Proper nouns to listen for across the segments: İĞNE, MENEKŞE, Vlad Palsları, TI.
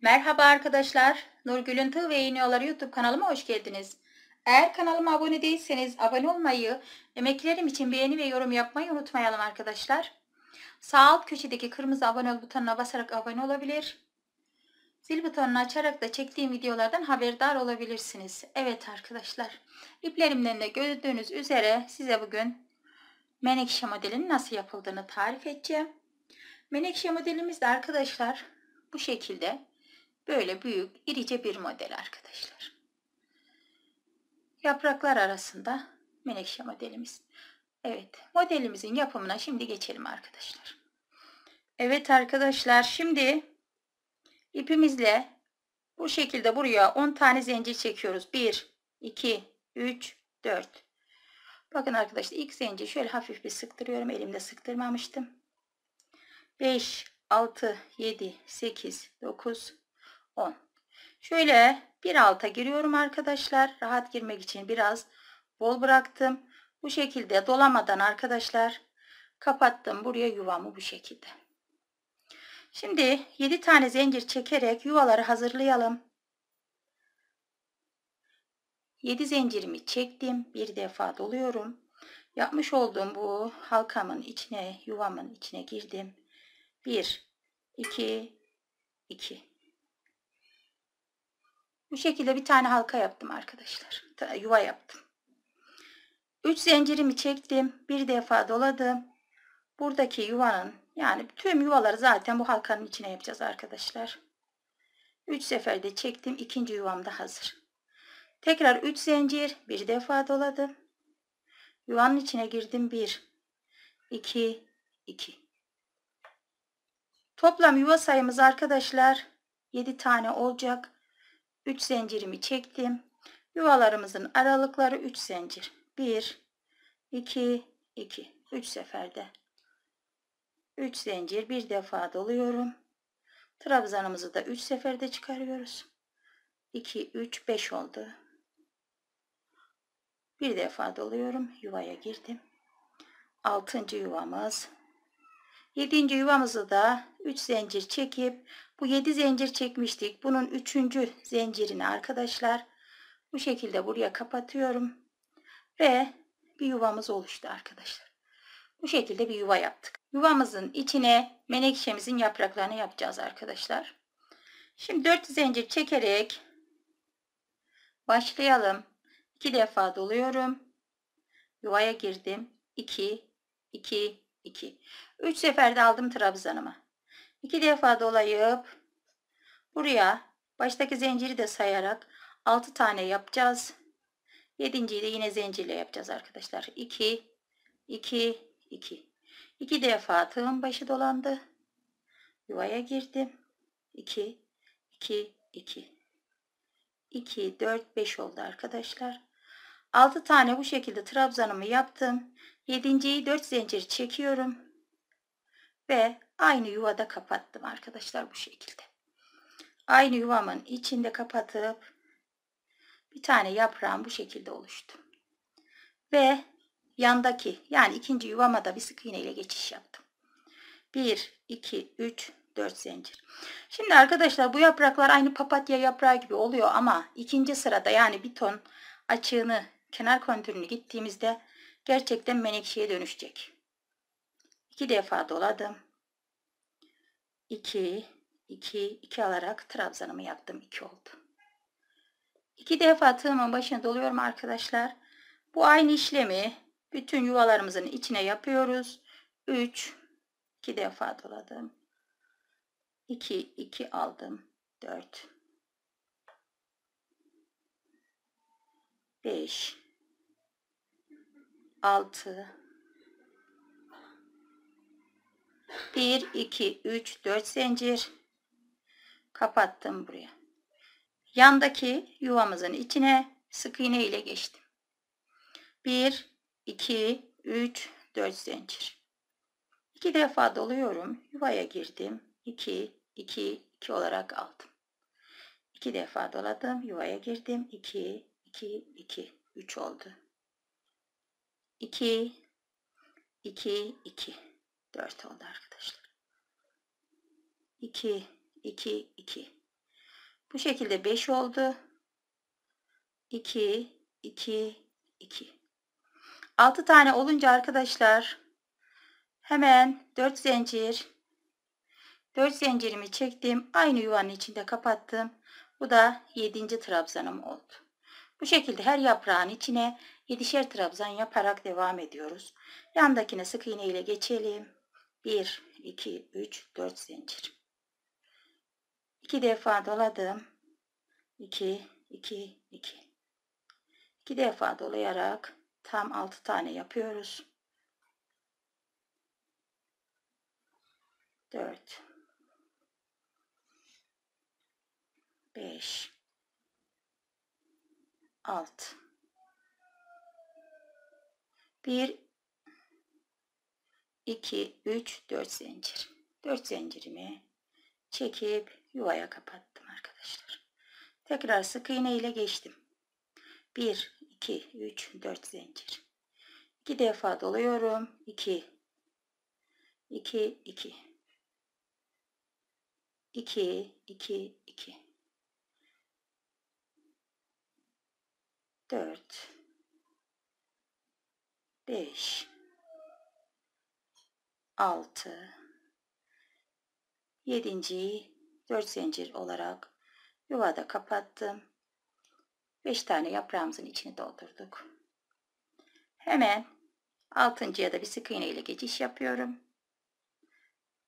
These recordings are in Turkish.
Merhaba arkadaşlar, Nurgül'ün Tığ ve İğne YouTube kanalıma hoş geldiniz. Eğer kanalıma abone değilseniz abone olmayı, emeklerim için beğeni ve yorum yapmayı unutmayalım arkadaşlar. Sağ alt köşedeki kırmızı abone ol butonuna basarak abone olabilir. Zil butonunu açarak da çektiğim videolardan haberdar olabilirsiniz. Evet arkadaşlar, iplerimden de gördüğünüz üzere size bugün menekşe modelinin nasıl yapıldığını tarif edeceğim. Menekşe modelimiz de arkadaşlar bu şekilde. Böyle büyük, irice bir model arkadaşlar. Yapraklar arasında menekşe modelimiz. Evet, modelimizin yapımına şimdi geçelim arkadaşlar. Evet arkadaşlar, şimdi ipimizle bu şekilde buraya 10 tane zincir çekiyoruz. 1, 2, 3, 4. Bakın arkadaşlar, ilk zincir şöyle hafif bir sıktırıyorum. Elimde sıktırmamıştım. 5, 6, 7, 8, 9, 10. Şöyle bir alta giriyorum arkadaşlar. Rahat girmek için biraz bol bıraktım. Bu şekilde dolamadan arkadaşlar kapattım buraya yuvamı bu şekilde. Şimdi 7 tane zincir çekerek yuvaları hazırlayalım. 7 zincirimi çektim. Bir defa doluyorum. Yapmış olduğum bu halkamın içine, yuvamın içine girdim. 1, 2, 2. Bu şekilde bir tane halka yaptım arkadaşlar. Yuva yaptım. 3 zincirimi çektim. Bir defa doladım. Buradaki yuvanın, yani tüm yuvaları zaten bu halkanın içine yapacağız arkadaşlar. 3 seferde çektim. İkinci yuvam da hazır. Tekrar 3 zincir. Bir defa doladım. Yuvanın içine girdim. 1, 2, 2. Toplam yuva sayımız arkadaşlar 7 tane olacak. 3 zincirimi çektim. Yuvalarımızın aralıkları 3 zincir. 1, 2, 2. 3 seferde. 3 zincir. Bir defa doluyorum. Trabzanımızı da 3 seferde çıkarıyoruz. 2, 3, 5 oldu. Bir defa doluyorum. Yuvaya girdim. 6. yuvamız. 7. yuvamızı da 3 zincir çekip, bu 7 zincir çekmiştik. Bunun 3. zincirini arkadaşlar bu şekilde buraya kapatıyorum. Ve bir yuvamız oluştu arkadaşlar. Bu şekilde bir yuva yaptık. Yuvamızın içine menekşemizin yapraklarını yapacağız arkadaşlar. Şimdi 4 zincir çekerek başlayalım. 2 defa doluyorum. Yuvaya girdim. 2, 2, 2. 3 seferde aldım trabzanımı. 2 defa dolayıp buraya baştaki zinciri de sayarak 6 tane yapacağız. 7.'yi de yine zincirle yapacağız arkadaşlar. 2, 2, 2. 2 defa tığın başı dolandı. Yuvaya girdim. 2, 2, 2. 2, 4, 5 oldu arkadaşlar. 6 tane bu şekilde trabzanımı yaptım. 7.'yi 4 zincir çekiyorum. Ve aynı yuvada kapattım arkadaşlar bu şekilde. Aynı yuvamın içinde kapatıp bir tane yaprağım bu şekilde oluştu. Ve yandaki, yani ikinci yuvama da bir sık iğne ile geçiş yaptım. 1, 2, 3, 4 zincir. Şimdi arkadaşlar bu yapraklar aynı papatya yaprağı gibi oluyor ama ikinci sırada, yani bir ton açığını, kenar kontürünü gittiğimizde gerçekten menekşeye dönüşecek. 2 defa doladım. 2, 2, 2 alarak trabzanımı yaptım. 2 oldu. 2 defa tığımın başına doluyorum arkadaşlar. Bu aynı işlemi bütün yuvalarımızın içine yapıyoruz. 3, 2 defa doladım. 2, 2 aldım. 4, 5, 6, 1, 2, 3, 4 zincir kapattım buraya. Yandaki yuvamızın içine sık iğne ile geçtim. 1, 2, 3, 4 zincir. 2 defa doluyorum. Yuvaya girdim. 2, 2, 2 olarak aldım. 2 defa doladım. Yuvaya girdim. 2, 2, 2, 3 oldu. 2, 2, 2. 4 oldu arkadaşlar. 2, 2, 2. Bu şekilde 5 oldu. 2, 2, 2. 6 tane olunca arkadaşlar hemen 4 zincir, 4 zincirimi çektim. Aynı yuvanın içinde kapattım. Bu da 7. trabzanım oldu. Bu şekilde her yaprağın içine 7'şer trabzan yaparak devam ediyoruz. Yandakine sık iğne ile geçelim. 1, 2, 3, 4 zincir. 2 defa doladım. 2, 2, 2. 2 defa dolayarak tam 6 tane yapıyoruz. 4, 5, 6, 1, 2, 3, 4 zincir. 4 zincirimi çekip yuvaya kapattım arkadaşlar. Tekrar sık iğne ile geçtim. 1, 2, 3, 4 zincir. 2 defa doluyorum. 2, 2, 2. 2, 2, 2. 4, 5, 6, 7'yi 4 zincir olarak yuvada kapattım. 5 tane yaprağımızın içini doldurduk. Hemen 6.'ya da bir sık iğne ile geçiş yapıyorum.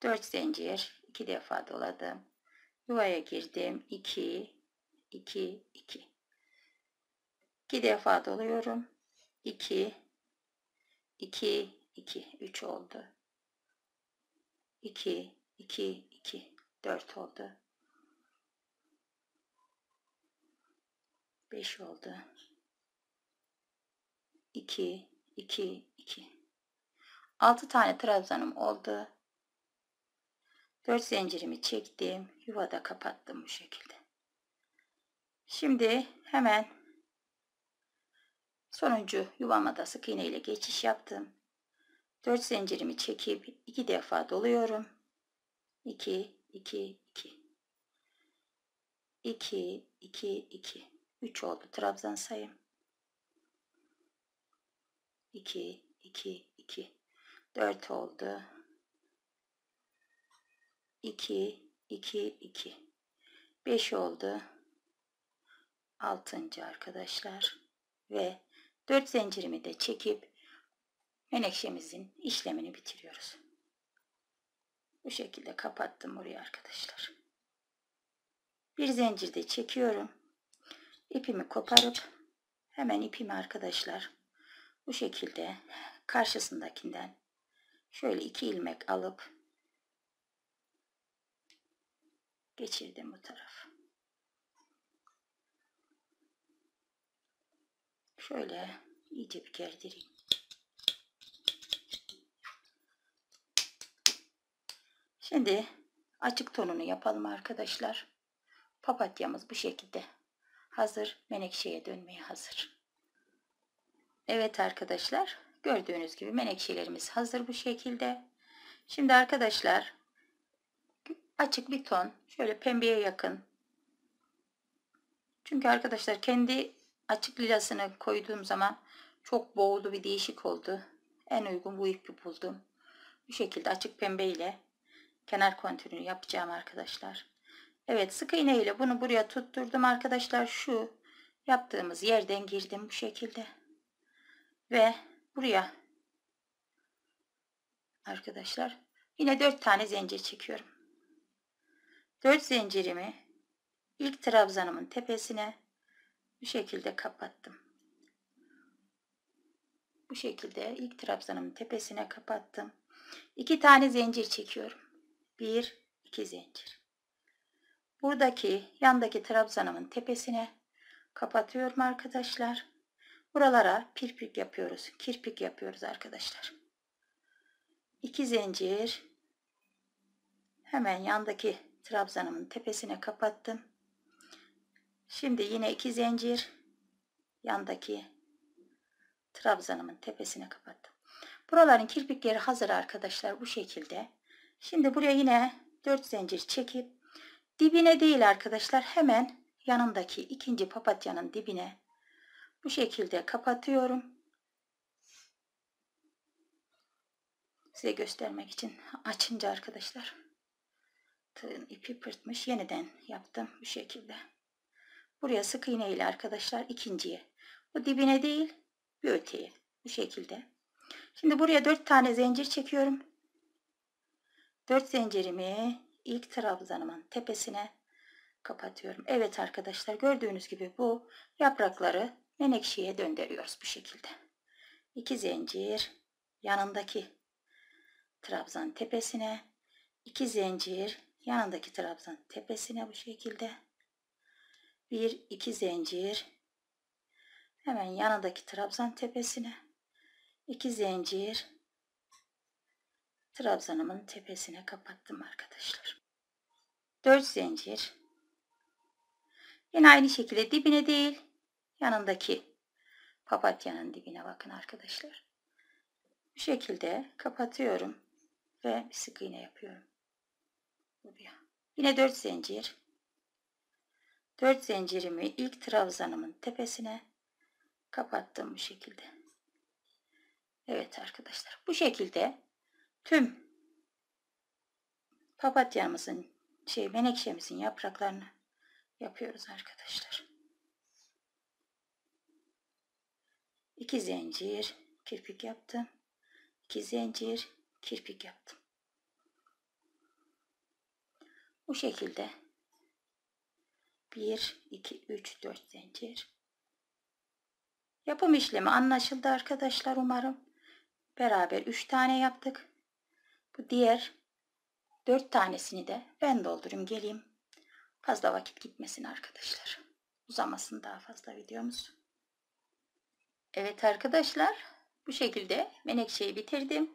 4 zincir, 2 defa doladım. Yuvaya girdim. 2, 2, 2. 2 defa doluyorum. 2, 2, 2, 3 oldu. 2, 2, 2, 4 oldu. 5 oldu. 2, 2, 2. 6 tane trabzanım oldu. 4 zincirimi çektim. Yuvada kapattım bu şekilde. Şimdi hemen sonuncu yuvama da sık iğne ile geçiş yaptım. 4 zincirimi çekip 2 defa doluyorum. 2, 2, 2. 2, 2, 2. 3 oldu trabzan sayım. 2, 2, 2. 4 oldu. 2, 2, 2. 5 oldu. 6. arkadaşlar. Ve 4 zincirimi de çekip menekşemizin işlemini bitiriyoruz. Bu şekilde kapattım burayı arkadaşlar. Bir zincir de çekiyorum. İpimi koparıp hemen ipimi arkadaşlar bu şekilde karşısındakinden şöyle 2 ilmek alıp geçirdim bu tarafı. Şöyle iyice bir gerdireyim. Şimdi açık tonunu yapalım arkadaşlar. Papatyamız bu şekilde hazır. Menekşeye dönmeye hazır. Evet arkadaşlar, gördüğünüz gibi menekşelerimiz hazır bu şekilde. Şimdi arkadaşlar açık bir ton, şöyle pembeye yakın. Çünkü arkadaşlar kendi açık lilasını koyduğum zaman çok boğulu bir değişik oldu. En uygun bu ipi buldum. Bu şekilde açık pembe ile kenar kontürünü yapacağım arkadaşlar. Evet, sık iğne ile bunu buraya tutturdum arkadaşlar. Şu yaptığımız yerden girdim bu şekilde. Ve buraya arkadaşlar yine 4 tane zincir çekiyorum. 4 zincirimi ilk trabzanımın tepesine bu şekilde kapattım. Bu şekilde ilk trabzanımın tepesine kapattım. 2 tane zincir çekiyorum. 1, 2 zincir. Buradaki yandaki trabzanımın tepesine kapatıyorum arkadaşlar. Buralara kirpik yapıyoruz. Kirpik yapıyoruz arkadaşlar. 2 zincir. Hemen yandaki trabzanımın tepesine kapattım. Şimdi yine 2 zincir yandaki trabzanımın tepesine kapattım. Buraların kirpikleri hazır arkadaşlar bu şekilde. Şimdi buraya yine 4 zincir çekip Dibine değil arkadaşlar, hemen yanındaki ikinci papatyanın dibine bu şekilde kapatıyorum. Size göstermek için açınca arkadaşlar, tığın ipi pırtmış, yeniden yaptım bu şekilde. Buraya sık iğne ile arkadaşlar ikinciye, bu dibine değil bir öteye bu şekilde. Şimdi buraya 4 tane zincir çekiyorum. 4 zincirimi ilk trabzanımın tepesine kapatıyorum. Evet arkadaşlar, gördüğünüz gibi bu yaprakları menekşeye döndürüyoruz bu şekilde. 2 zincir yanındaki trabzan tepesine, 2 zincir yanındaki trabzan tepesine bu şekilde. 1 2 zincir hemen yanındaki trabzan tepesine, 2 zincir trabzanımın tepesine kapattım arkadaşlar. 4 zincir yine aynı şekilde dibine değil yanındaki papatyanın dibine bakın arkadaşlar. Bu şekilde kapatıyorum ve sık iğne yapıyorum buraya. Yine 4 zincir. 4 zincirimi ilk trabzanımın tepesine kapattım bu şekilde. Evet arkadaşlar, bu şekilde tüm papatyamızın menekşemizin yapraklarını yapıyoruz arkadaşlar. 2 zincir kirpik yaptım. 2 zincir kirpik yaptım. Bu şekilde 1 2 3 4 zincir. Yapım işlemi anlaşıldı arkadaşlar umarım. Beraber 3 tane yaptık. Bu diğer 4 tanesini de ben doldurayım geleyim. Fazla vakit gitmesin arkadaşlar. Uzamasın daha fazla videomuz. Evet arkadaşlar, bu şekilde menekşeyi bitirdim.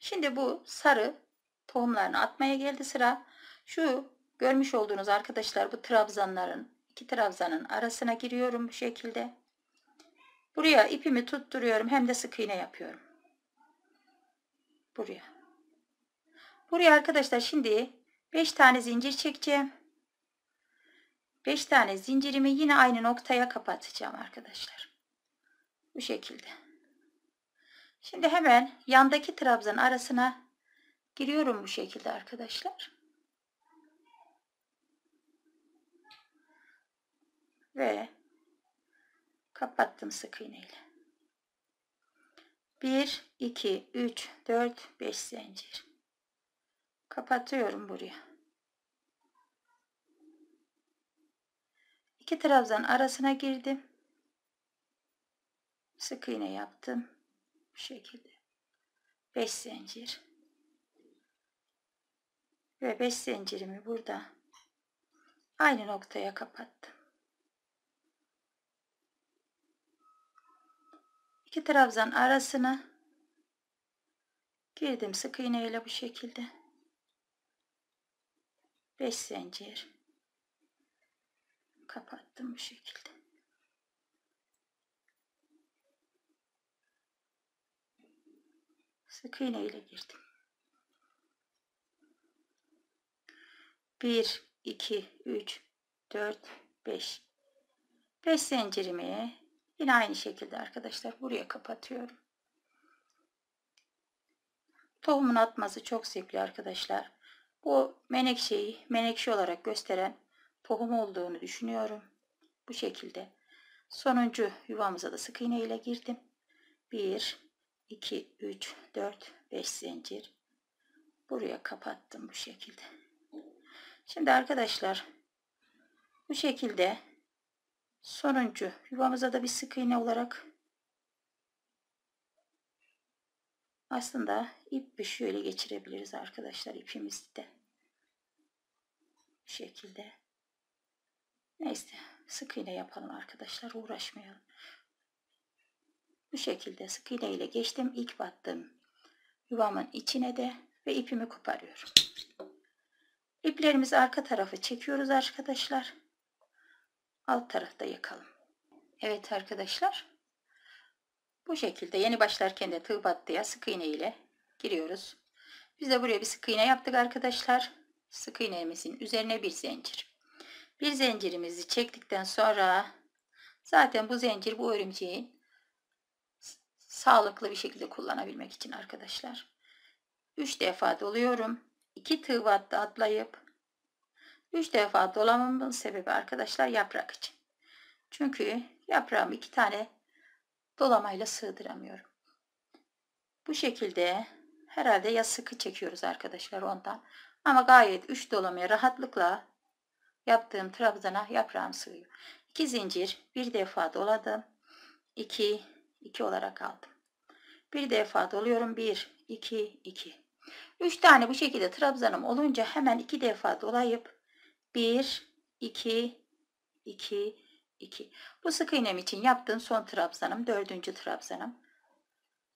Şimdi bu sarı tohumlarını atmaya geldi sıra. Şu görmüş olduğunuz arkadaşlar bu trabzanların, iki trabzanın arasına giriyorum bu şekilde. Buraya ipimi tutturuyorum, hem de sık iğne yapıyorum. Buraya. Buraya arkadaşlar şimdi 5 tane zincir çekeceğim. 5 tane zincirimi yine aynı noktaya kapatacağım arkadaşlar. Bu şekilde. Şimdi hemen yandaki trabzan arasına giriyorum bu şekilde arkadaşlar. Ve kapattım sık iğne ile. 1, 2, 3, 4, 5 zincir. Kapatıyorum buraya. İki trabzan arasına girdim. Sık iğne yaptım. Bu şekilde. 5 zincir. Ve 5 zincirimi burada aynı noktaya kapattım. İki trabzan arasına girdim sık iğne ile bu şekilde. 5 zincir kapattım bu şekilde. Sık iğne ile girdim. 1 2 3 4 5. 5 zincirimi yine aynı şekilde arkadaşlar buraya kapatıyorum. Tohumun atması çok zevkli arkadaşlar. Bu menekşeyi menekşe olarak gösteren tohum olduğunu düşünüyorum. Bu şekilde. Sonuncu yuvamıza da sık iğne ile girdim. 1, 2, 3, 4, 5 zincir. Buraya kapattım bu şekilde. Şimdi arkadaşlar bu şekilde sonuncu yuvamıza da bir sık iğne olarak, aslında ip bir şöyle geçirebiliriz arkadaşlar ipimizi de bu şekilde. Neyse, sık iğne yapalım arkadaşlar, uğraşmayalım. Bu şekilde sık iğne ile geçtim ilk battığım yuvamın içine de ve ipimi koparıyorum. İplerimizi arka tarafı çekiyoruz arkadaşlar. Alt tarafta yakalım. Evet arkadaşlar, bu şekilde yeni başlarken de tığ battıya sık iğne ile giriyoruz. Biz de buraya bir sık iğne yaptık arkadaşlar. sık iğnemizin üzerine bir zincir. Bir zincirimizi çektikten sonra zaten bu zincir bu örümceğin sağlıklı bir şekilde kullanabilmek için arkadaşlar. 3 defa doluyorum. 2 tığ battı atlayıp 3 defa dolamamın sebebi arkadaşlar yaprak için. Çünkü yaprağımı 2 tane dolamayla sığdıramıyorum. Bu şekilde herhalde ya sıkı çekiyoruz arkadaşlar ondan. Ama gayet 3 dolamaya rahatlıkla yaptığım trabzana yaprağım sığıyor. 2 zincir, bir defa doladım. 2 olarak aldım. Bir defa doluyorum. 1, 2, 2. 3 tane bu şekilde trabzanım olunca hemen 2 defa dolayıp 1, 2, 2, 2. Bu sık iğnem için yaptığım son trabzanım. 4. trabzanım.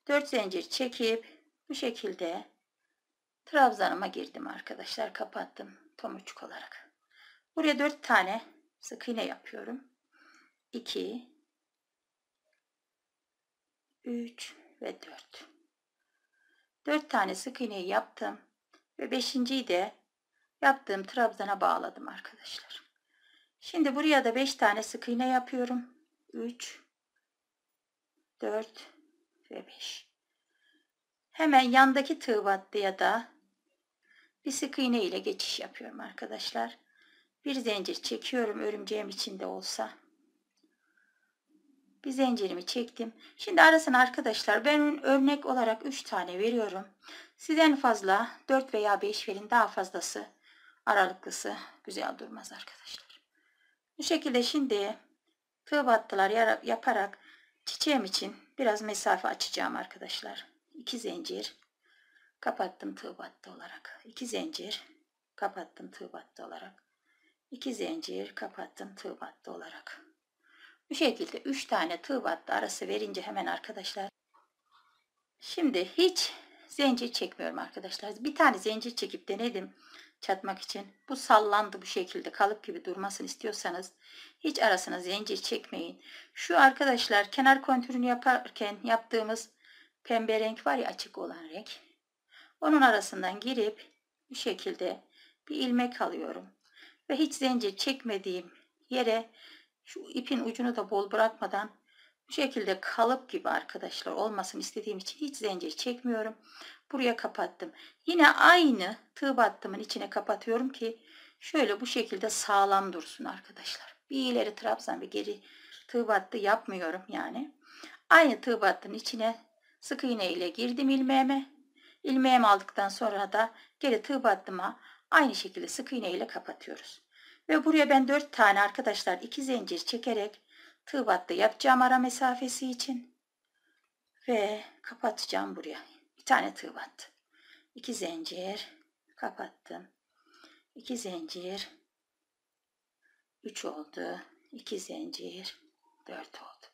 4 zincir çekip bu şekilde trabzanıma girdim arkadaşlar. Kapattım tomurcuk olarak. Buraya 4 tane sık iğne yapıyorum. 2, 3 ve 4. 4 tane sık iğneyi yaptım. Ve 5.'yi de yaptığım trabzana bağladım arkadaşlar. Şimdi buraya da 5 tane sık iğne yapıyorum. 3, 4 ve 5. Hemen yandaki tığ battıya da bir sık iğne ile geçiş yapıyorum arkadaşlar. Bir zincir çekiyorum örümceğim içinde olsa. Bir zincirimi çektim. Şimdi arasına arkadaşlar ben örnek olarak 3 tane veriyorum. Siz en fazla 4 veya 5 verin, daha fazlası aralıklısı güzel durmaz arkadaşlar. Bu şekilde şimdi tığ battılar yaparak çiçeğim için biraz mesafe açacağım arkadaşlar. 2 zincir kapattım tığ battı olarak. 2 zincir kapattım tığ battı olarak. 2 zincir kapattım tığ battı olarak. Bu şekilde 3 tane tığ battı arası verince hemen arkadaşlar. Şimdi hiç zincir çekmiyorum arkadaşlar. Bir tane zincir çekip denedim çatmak için. Bu sallandı, bu şekilde kalıp gibi durmasını istiyorsanız hiç arasına zincir çekmeyin. Şu arkadaşlar kenar kontürünü yaparken yaptığımız pembe renk var ya, açık olan renk. Onun arasından girip bu şekilde bir ilmek alıyorum. Ve hiç zincir çekmediğim yere şu ipin ucunu da bol bırakmadan bu şekilde kalıp gibi arkadaşlar olmasını istediğim için hiç zincir çekmiyorum. Buraya kapattım. Yine aynı tığ battımın içine kapatıyorum ki şöyle bu şekilde sağlam dursun arkadaşlar. Bir ileri trabzan ve geri tığ battı yapmıyorum yani. Aynı tığ battının içine sık iğne ile girdim ilmeğime. İlmeğimi aldıktan sonra da geri tığ battıma aynı şekilde sık iğne ile kapatıyoruz. Ve buraya ben 4 tane arkadaşlar 2 zincir çekerek tığ battı yapacağım ara mesafesi için. Ve kapatacağım buraya. Bir tane tığ battı. 2 zincir kapattım. 2 zincir 3 oldu. 2 zincir 4 oldu.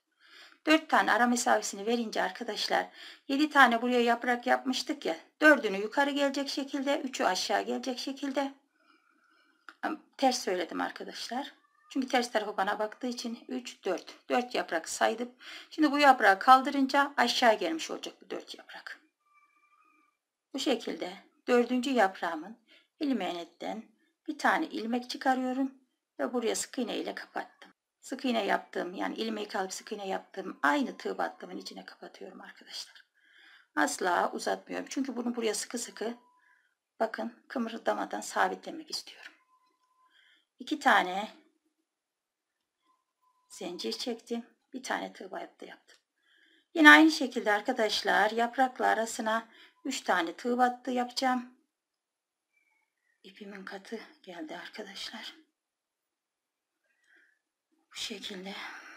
4 tane ara mesafesini verince arkadaşlar 7 tane buraya yaprak yapmıştık ya, 4'ünü yukarı gelecek şekilde, 3'ü aşağı gelecek şekilde. Ters söyledim arkadaşlar. Çünkü ters tarafa bana baktığı için 3, 4. 4 yaprak saydım. Şimdi bu yaprağı kaldırınca aşağı gelmiş olacak bu 4 yaprak. Bu şekilde 4. yaprağımın ilmeğinden bir tane ilmek çıkarıyorum ve buraya sık iğne ile kapattım. Sık iğne yaptığım, yani ilmeği kalıp sık iğne yaptığım aynı tığ battımın içine kapatıyorum arkadaşlar. Asla uzatmıyorum. Çünkü bunu buraya sıkı sıkı, bakın, kımırdamadan sabitlemek istiyorum. 2 tane zincir çektim. Bir tane tığ battı yaptım. Yine aynı şekilde arkadaşlar yaprakla arasına 3 tane tığ battı yapacağım. İpimin katı geldi arkadaşlar. Bu şekilde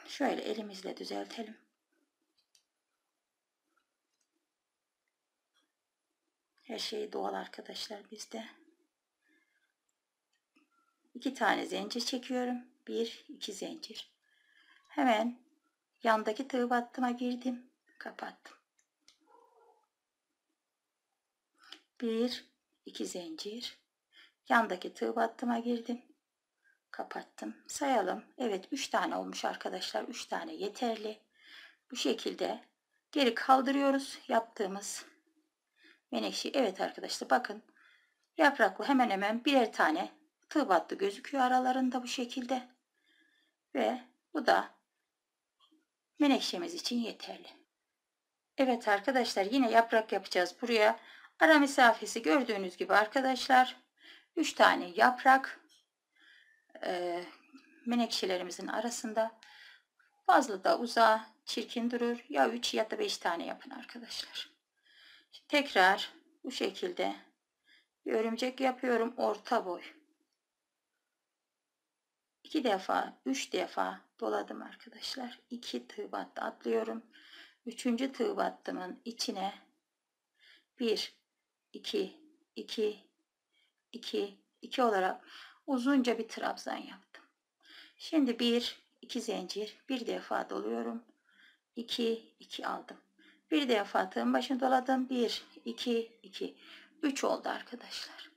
şöyle elimizle düzeltelim. Her şey doğal arkadaşlar bizde. 2 tane zincir çekiyorum. 1, 2 zincir. Hemen yandaki tığ battıma girdim. Kapattım. 1, 2 zincir. Yandaki tığ battıma girdim. Kapattım. Sayalım. Evet, 3 tane olmuş arkadaşlar. 3 tane yeterli. Bu şekilde geri kaldırıyoruz yaptığımız menekşeyi. Evet arkadaşlar bakın. Yapraklı hemen hemen birer tane tığ battı gözüküyor aralarında bu şekilde. Ve bu da menekşemiz için yeterli. Evet arkadaşlar, yine yaprak yapacağız. Buraya ara mesafesi gördüğünüz gibi arkadaşlar 3 tane yaprak menekşelerimizin arasında. Fazla da uzağa çirkin durur. Ya 3 ya da 5 tane yapın arkadaşlar. Şimdi tekrar bu şekilde bir örümcek yapıyorum. Orta boy. 2 defa 3 defa doladım arkadaşlar. 2 tığ battı atlıyorum. 3. tığ battımın içine 1 2 2 2 2 olarak uzunca bir trabzan yaptım. Şimdi 1 2 zincir, bir defa doluyorum. 2 2 aldım. Bir defa tığın başını doladım. 1 2 2 3 oldu arkadaşlar.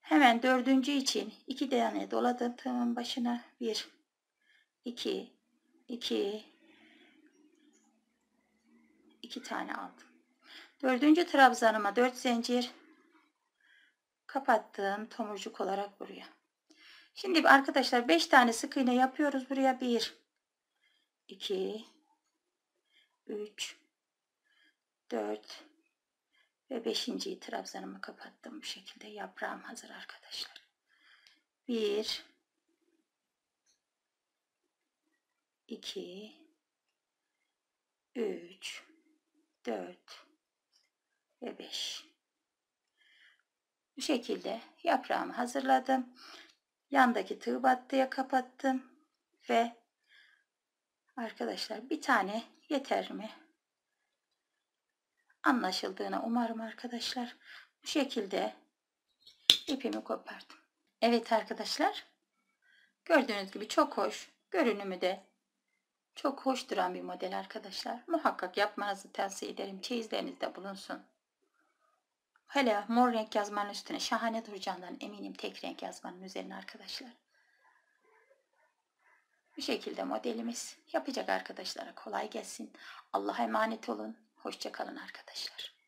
Hemen dördüncü için 2 tane doladım tığın başına. 1 2 2 2 tane aldım. Dördüncü trabzanıma 4 zincir kapattığım tomurcuk olarak buraya. Şimdi arkadaşlar 5 tane sık iğne yapıyoruz buraya. 1 2 3 4 ve 5. trabzanımı kapattım bu şekilde. Yaprağım hazır arkadaşlar. 1 2 3 4 ve 5. Bu şekilde yaprağımı hazırladım. Yandaki tığ battıya kapattım ve arkadaşlar bir tane yeter mi? Anlaşıldığına umarım arkadaşlar. Bu şekilde ipimi kopardım. Evet arkadaşlar, gördüğünüz gibi çok hoş, görünümü de çok hoş duran bir model arkadaşlar. Muhakkak yapmanızı tavsiye ederim. Çeyizlerinizde bulunsun. Hele mor renk yazmanın üstüne şahane duracağından eminim tek renk yazmanın üzerine arkadaşlar. Bu şekilde modelimiz. Yapacak arkadaşlara kolay gelsin. Allah'a emanet olun. Hoşça kalın arkadaşlar.